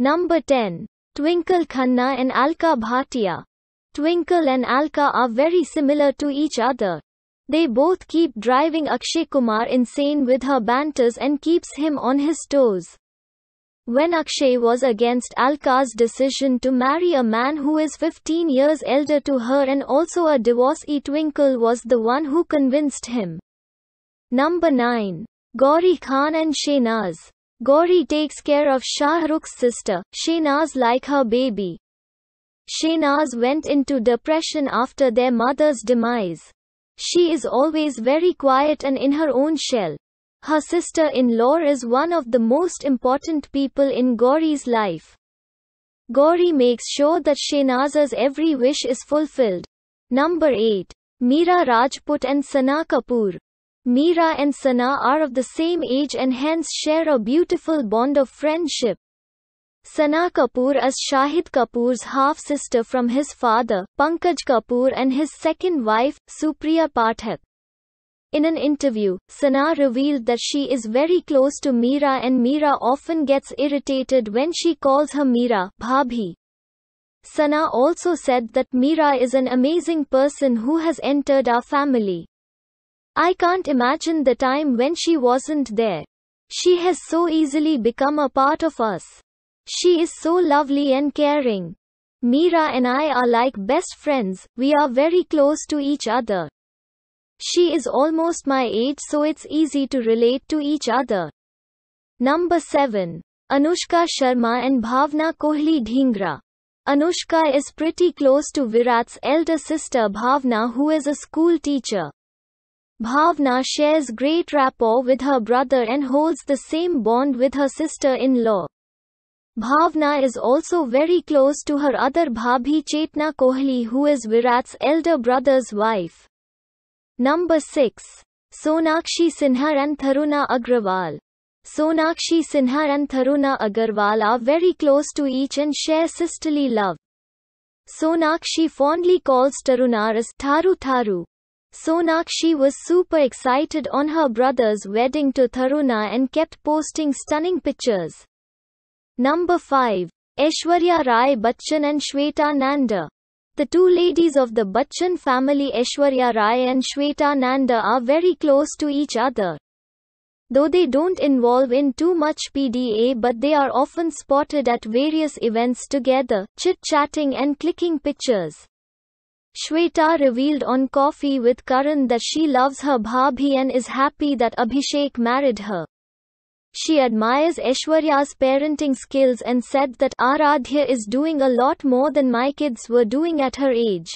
Number 10. Twinkle Khanna and Alka Bhatia. Twinkle and Alka are very similar to each other. They both keep driving Akshay Kumar insane with her banters and keeps him on his toes. When Akshay was against Alka's decision to marry a man who is 15 years elder to her and also a divorcee, Twinkle was the one who convinced him. Number 9. Gauri Khan and Shehnaaz. Gauri takes care of Shah Rukh's sister, Shehnaaz, like her baby. Shehnaaz went into depression after their mother's demise. She is always very quiet and in her own shell. Her sister-in-law is one of the most important people in Gauri's life. Gauri makes sure that Shehnaaz's every wish is fulfilled. Number 8. Mira Rajput and Sana Kapoor. Mira and Sana are of the same age and hence share a beautiful bond of friendship. Sana Kapoor is Shahid Kapoor's half-sister from his father, Pankaj Kapoor, and his second wife, Supriya Pathak. In an interview, Sana revealed that she is very close to Mira and Mira often gets irritated when she calls her Mira, Bhabhi. Sana also said that Mira is an amazing person who has entered our family. I can't imagine the time when she wasn't there. She has so easily become a part of us. She is so lovely and caring. Mira and I are like best friends, we are very close to each other. She is almost my age, so it's easy to relate to each other. Number 7. Anushka Sharma and Bhawna Kohli Dhingra. Anushka is pretty close to Virat's elder sister Bhawna, who is a school teacher. Bhawna shares great rapport with her brother and holds the same bond with her sister-in-law. Bhawna is also very close to her other bhabhi Chetana Kohli, who is Virat's elder brother's wife. Number 6. Sonakshi Sinha and Taruna Agarwal. Sonakshi Sinha and Taruna Agarwal are very close to each and share sisterly love. Sonakshi fondly calls Taruna as Taru Taru. Sonakshi was super excited on her brother's wedding to Taruna and kept posting stunning pictures. Number 5. Aishwarya Rai Bachchan and Shweta Nanda. The two ladies of the Bachchan family, Aishwarya Rai and Shweta Nanda, are very close to each other. Though they don't involve in too much PDA, but they are often spotted at various events together, chit-chatting and clicking pictures. Shweta revealed on Coffee with Karan that she loves her bhabhi and is happy that Abhishek married her. She admires Aishwarya's parenting skills and said that Aaradhya is doing a lot more than my kids were doing at her age.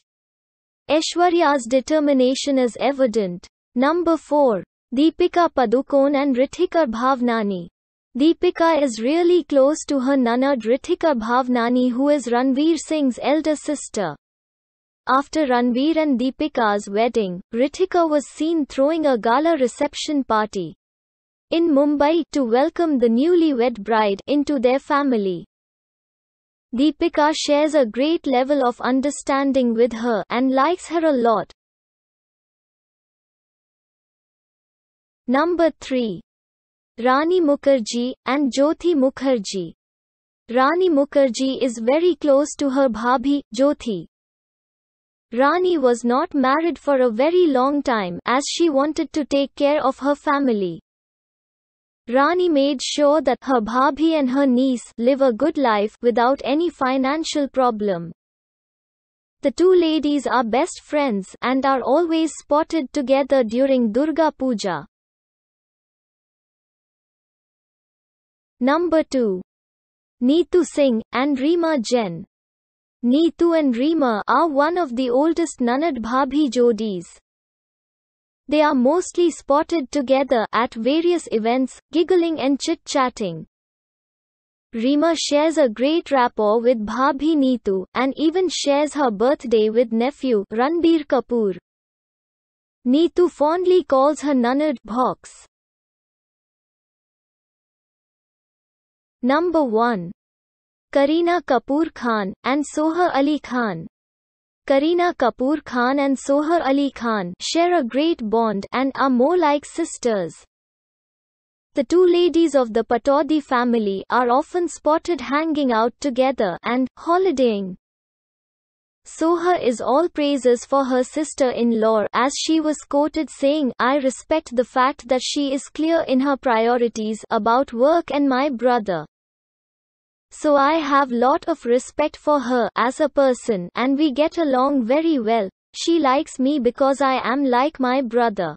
Aishwarya's determination is evident. Number 4. Deepika Padukone and Rithikar Bhavnani. Deepika is really close to her nunad Rithikar Bhavnani, who is Ranveer Singh's elder sister. After Ranveer and Deepika's wedding, Rithika was seen throwing a gala reception party in Mumbai to welcome the newlywed bride into their family. Deepika shares a great level of understanding with her and likes her a lot. Number 3. Rani Mukerji and Jyoti Mukherjee. Rani Mukerji is very close to her bhabhi, Jyoti. Rani was not married for a very long time as she wanted to take care of her family. Rani made sure that her bhabhi and her niece live a good life without any financial problem. The two ladies are best friends and are always spotted together during Durga Puja. Number 2. Neetu Singh and Reema Jain. Neetu and Reema are one of the oldest Nanad Bhabhi Jodis. They are mostly spotted together at various events, giggling and chit-chatting. Reema shares a great rapport with Bhabhi Neetu, and even shares her birthday with nephew, Ranbir Kapoor. Neetu fondly calls her Nanad, Bhox. Number 1. Kareena Kapoor Khan and Soha Ali Khan. Kareena Kapoor Khan and Soha Ali Khan share a great bond and are more like sisters. The two ladies of the Patodi family are often spotted hanging out together and holidaying. Soha is all praises for her sister-in-law, as she was quoted saying, "I respect the fact that she is clear in her priorities about work and my brother. So I have lot of respect for her as a person and we get along very well. She likes me because I am like my brother."